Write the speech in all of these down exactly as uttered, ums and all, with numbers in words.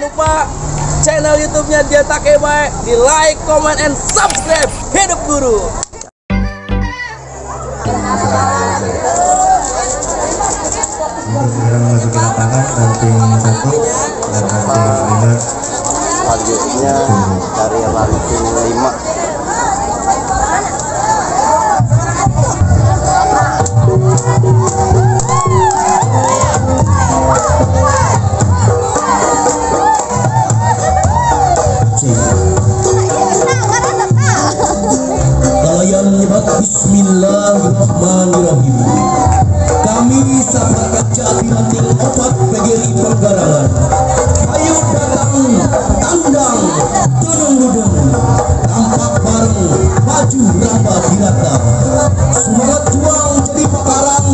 lupa channel YouTube-nya Jatake Bae, di like, comment, and subscribe. Hidup guru. Sekarang masuk ke lapangan ranting satu dan ranting lima. Targetnya dari ranting lima. Bismillahirrahmanirrahim. Kami sahabat jati penting obat pegeri pergerakan. Ayo datang, tandang, dorong dudung, tampak bareng, maju raba dirata. Semangat juang jadi pekarang,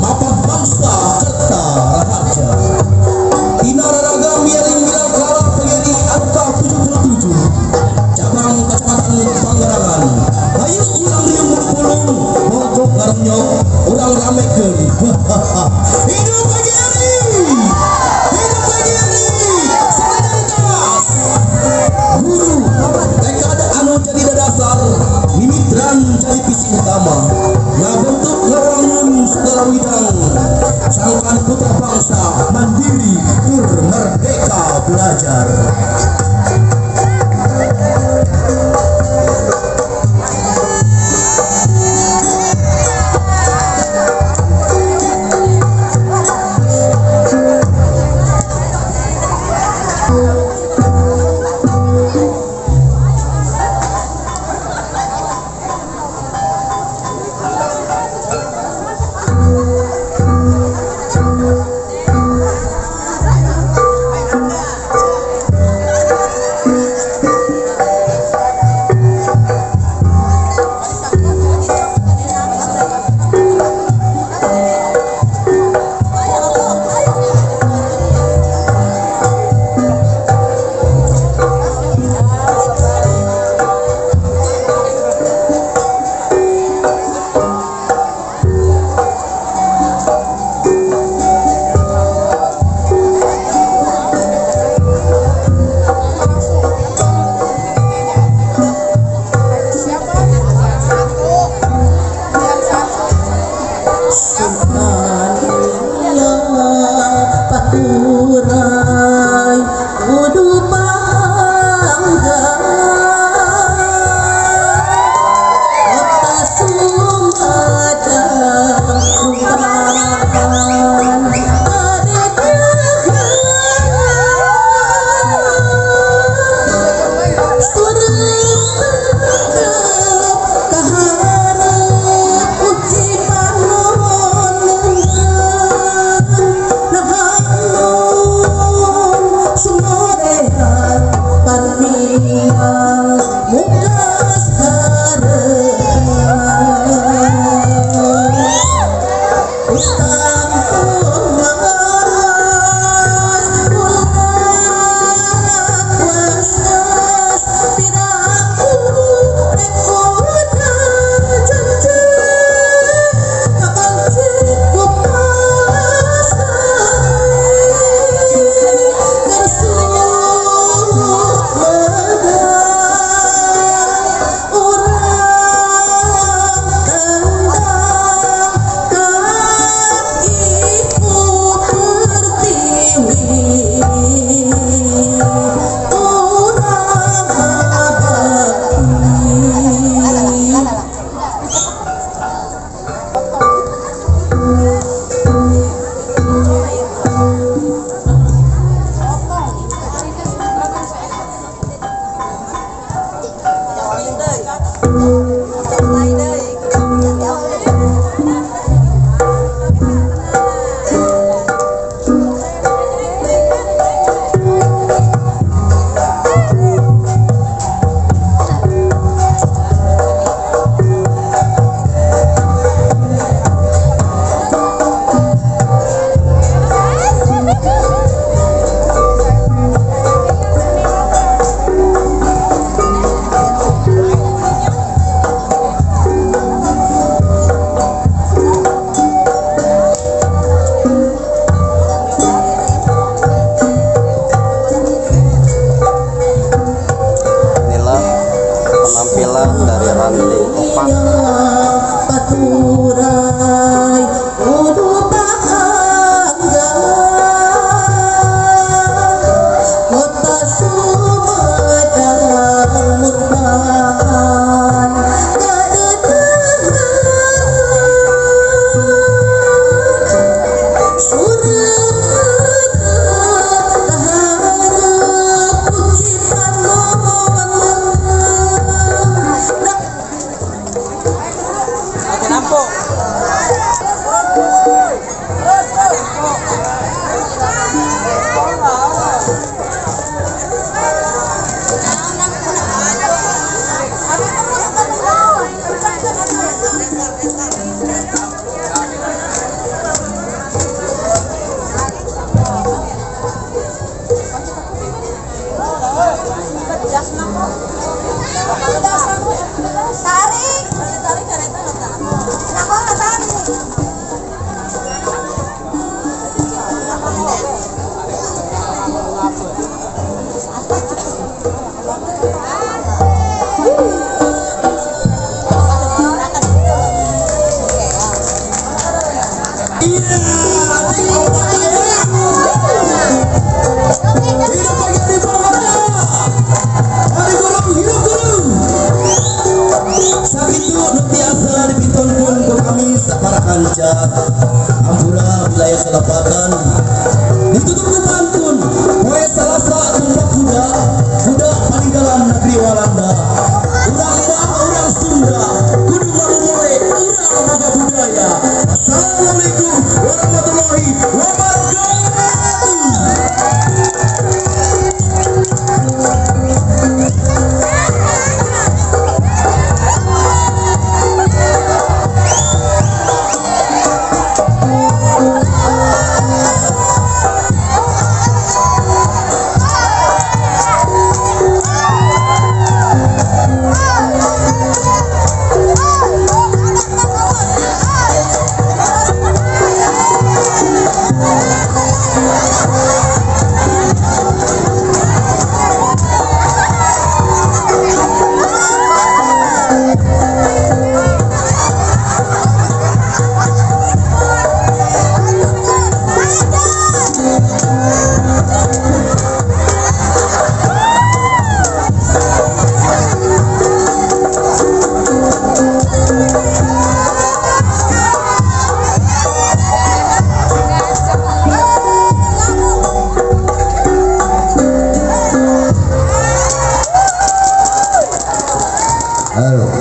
mapa bangsa serta raja. Inara raga miring bilang kalah pegeri angka tujuh puluh tujuh. Cabang kecamatan Panggerangan. Ayo pulang riung pulung. Karena orang rame kali. Hidup lagi hari, hidup lagi hari. Serentas guru, tekad anu jadi dasar, mimitran jadi pisi utama. Ngabentuk ngawangun setelah widang, sangkan putra bangsa mandiri pur merdeka belajar.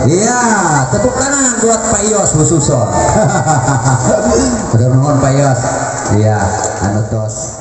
Iya, tepuk tangan buat Pak Yos Bu Suso. Hahaha. Bener-bener Pak Yos. Iya, anu tos.